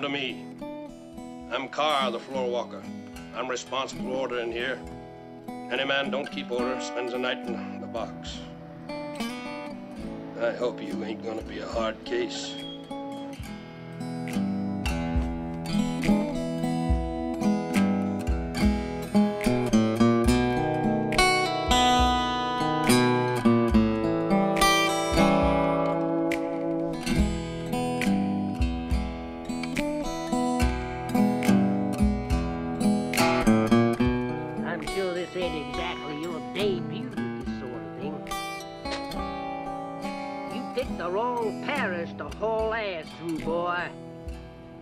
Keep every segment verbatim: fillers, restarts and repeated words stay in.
come to me. I'm Carr, the floor walker. I'm responsible for order in here. Any man don't keep order spends the night in the box. I hope you ain't gonna be a hard case. Ain't exactly your debut with this sort of thing. You picked the wrong parish to haul ass through, boy.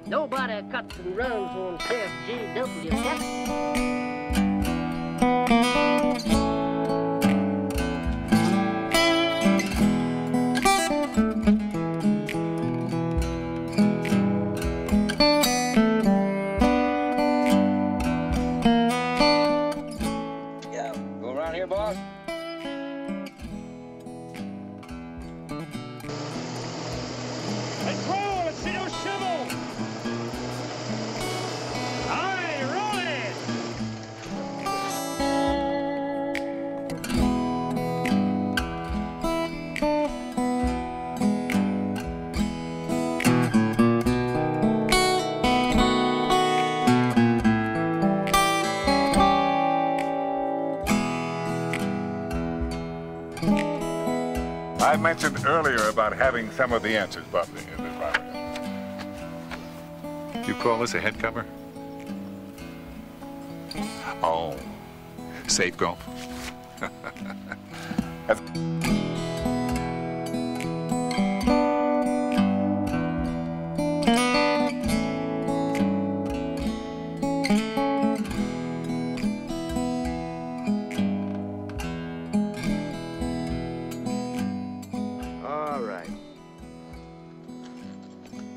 Nobody cuts and runs on Sheriff J W Pepper. I mentioned earlier about having some of the answers, Bubbly, in this robbery. You call this a head cover? Oh, safe go.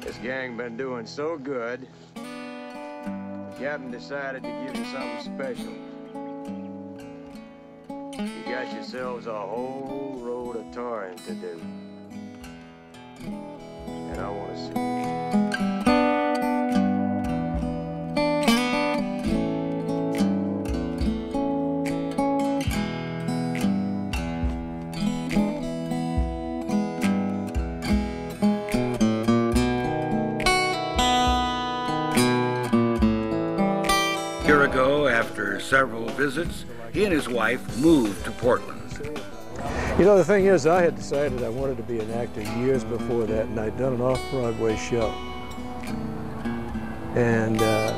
This gang been doing so good, the captain decided to give you something special. You got yourselves a whole road of tarring to do. And I want to see a year ago, after several visits, he and his wife moved to Portland. You know, the thing is, I had decided I wanted to be an actor years before that, and I'd done an off-Broadway show. And uh...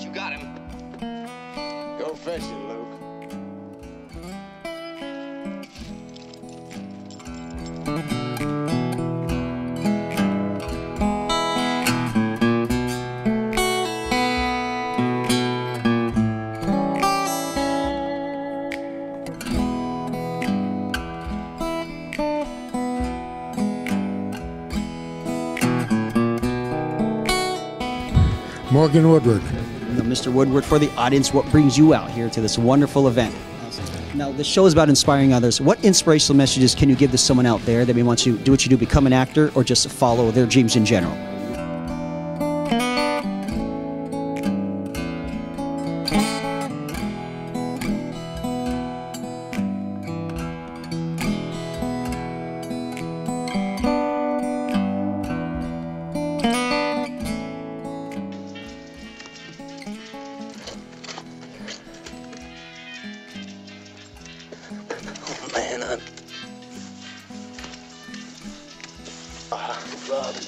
you got him. Go fishing, Luke. Morgan Woodward. Mister Woodward, for the audience, what brings you out here to this wonderful event? Now, this show is about inspiring others. What inspirational messages can you give to someone out there that may want to do what you do, become an actor, or just follow their dreams in general? Man, I'm... Oh, love it.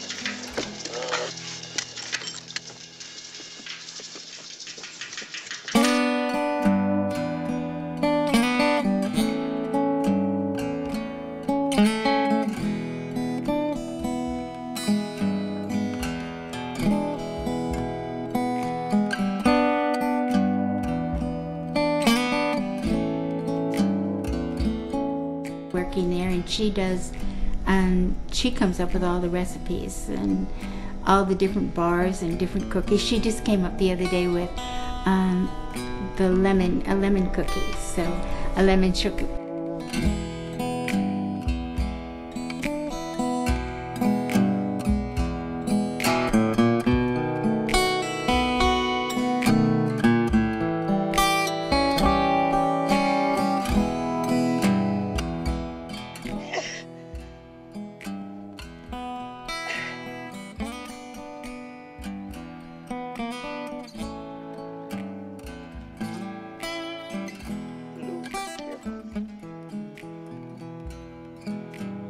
cooking there, and she does, um, she comes up with all the recipes and all the different bars and different cookies. She just came up the other day with um, the lemon, a lemon cookie, so a lemon sugar.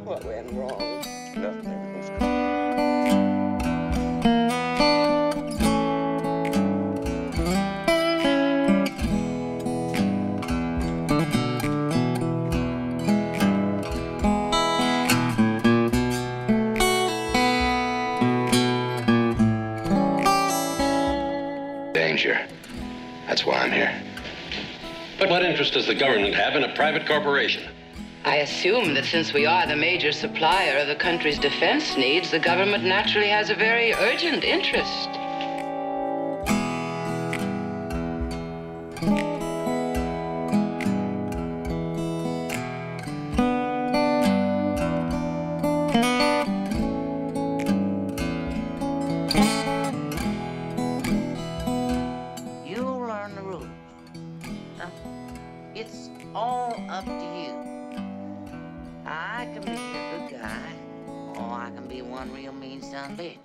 What went wrong? Nothing was good. Danger. That's why I'm here. But what interest does the government have in a private corporation? I assume that since we are the major supplier of the country's defense needs, the government naturally has a very urgent interest. You learn the rules. Huh? It's all up to you. I can be a good guy, or I can be one real mean son of a bitch.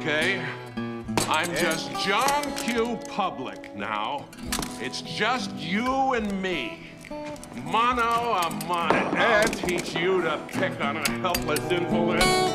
Okay, I'm just John Q. Public now. It's just you and me. Mono a mono. I'll teach you to pick on a helpless infant.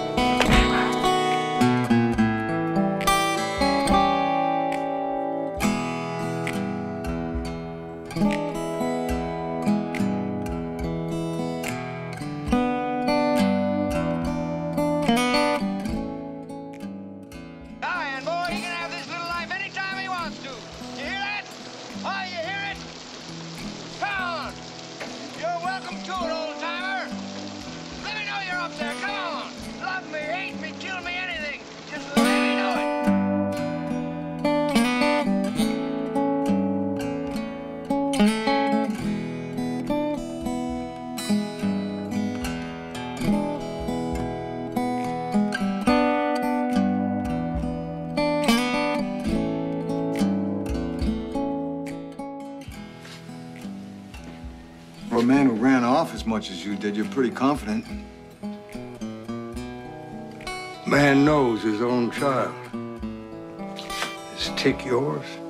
For a man who ran off as much as you did, you're pretty confident. Man knows his own child. Is Tick yours?